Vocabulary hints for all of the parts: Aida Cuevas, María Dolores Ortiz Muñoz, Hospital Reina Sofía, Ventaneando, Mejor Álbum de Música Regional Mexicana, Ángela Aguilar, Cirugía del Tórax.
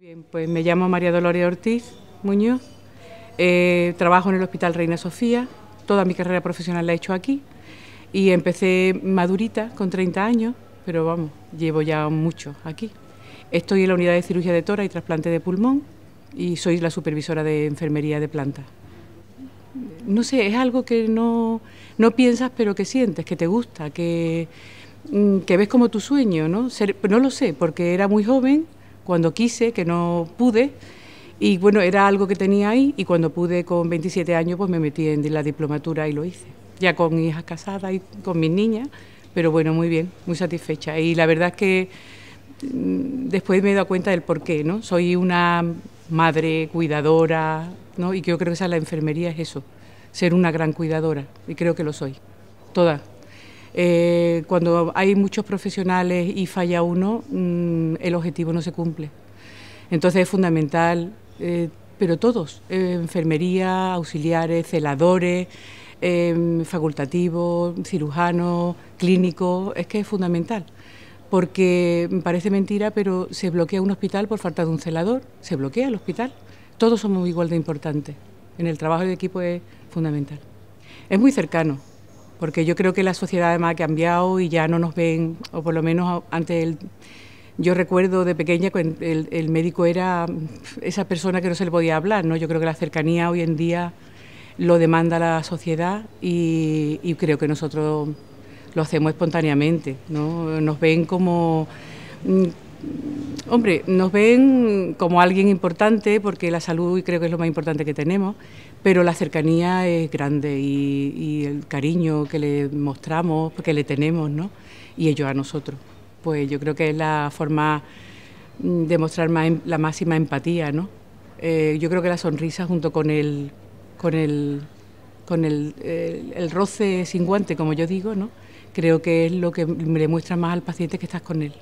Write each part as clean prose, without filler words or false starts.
Bien, pues me llamo María Dolores Ortiz Muñoz, trabajo en el Hospital Reina Sofía, toda mi carrera profesional la he hecho aquí y empecé madurita con 30 años, pero vamos, llevo ya mucho aquí. Estoy en la unidad de cirugía de tórax y trasplante de pulmón y soy la supervisora de enfermería de planta. No sé, es algo que no piensas pero que sientes, que te gusta, que ves como tu sueño, ¿no? No lo sé, porque era muy joven cuando quise, que no pude, y bueno, era algo que tenía ahí, y cuando pude con 27 años, pues me metí en la diplomatura y lo hice, ya con hijas casadas y con mis niñas, pero bueno, muy bien, muy satisfecha, y la verdad es que después me he dado cuenta del porqué, ¿no? Soy una madre cuidadora, ¿no? Y yo creo que esa es la enfermería, es eso, ser una gran cuidadora, y creo que lo soy, toda. Cuando hay muchos profesionales y falla uno, el objetivo no se cumple. Entonces es fundamental, pero todos, enfermería, auxiliares, celadores, facultativos, cirujanos, clínicos, es que es fundamental. Porque parece mentira, pero se bloquea un hospital por falta de un celador, se bloquea el hospital. Todos somos igual de importantes. En el trabajo de equipo es fundamental. Es muy cercano. Porque yo creo que la sociedad además ha cambiado y ya no nos ven, o por lo menos antes, yo recuerdo de pequeña el médico era esa persona que no se le podía hablar, ¿no? Yo creo que la cercanía hoy en día lo demanda la sociedad y creo que nosotros lo hacemos espontáneamente, ¿no? Nos ven como, hombre, nos ven como alguien importante porque la salud creo que es lo más importante que tenemos, pero la cercanía es grande y el cariño que le mostramos, que le tenemos, ¿no? Y ellos a nosotros. Pues yo creo que es la forma de mostrar la máxima empatía, ¿no? Yo creo que la sonrisa junto con el roce sin guante, como yo digo, ¿no? Creo que es lo que le muestra más al paciente que estás con él.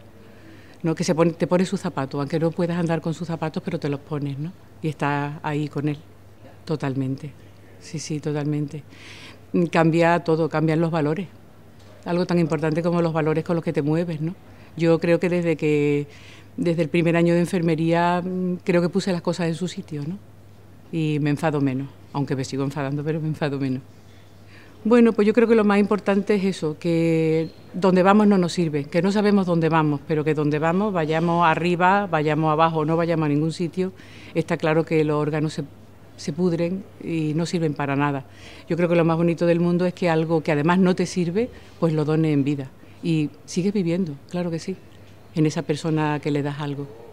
¿No? Que te pone sus zapatos, aunque no puedas andar con sus zapatos, pero te los pones, ¿no? Y estás ahí con él, totalmente, sí, totalmente. Cambia todo, cambian los valores, algo tan importante como los valores con los que te mueves, ¿no? Yo creo que desde el primer año de enfermería, creo que puse las cosas en su sitio, ¿no? Y me enfado menos, aunque me sigo enfadando, pero me enfado menos. Bueno, pues yo creo que lo más importante es eso, que donde vamos no nos sirve, que no sabemos dónde vamos, pero que donde vamos, vayamos arriba, vayamos abajo, no vayamos a ningún sitio, está claro que los órganos se pudren y no sirven para nada. Yo creo que lo más bonito del mundo es que algo que además no te sirve, pues lo dones en vida. Y sigues viviendo, claro que sí, en esa persona que le das algo.